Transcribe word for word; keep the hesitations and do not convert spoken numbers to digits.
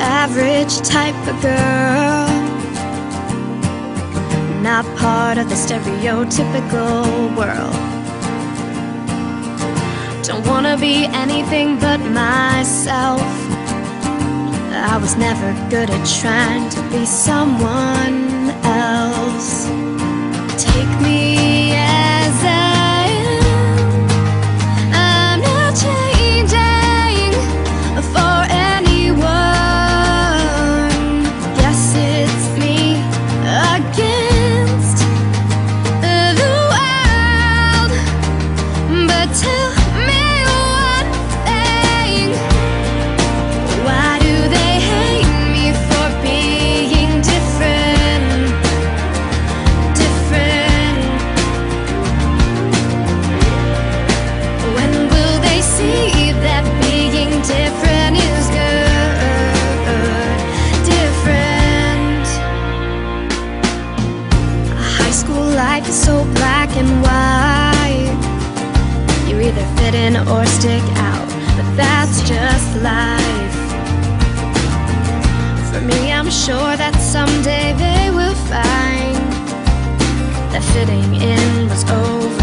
average type of girl, not part of the stereotypical world. Don't wanna be anything but myself. I was never good at trying to be someone else. Take me as I am, I'm not changing for anyone. Guess it's me against the world. But tell me one thing, why do they hate me for being different? Different. When will they see that being different is good? Different. High school life is so black and white. You either fit in or stick out, but that's just life. For me, I'm sure that someday they will find that fitting in was over.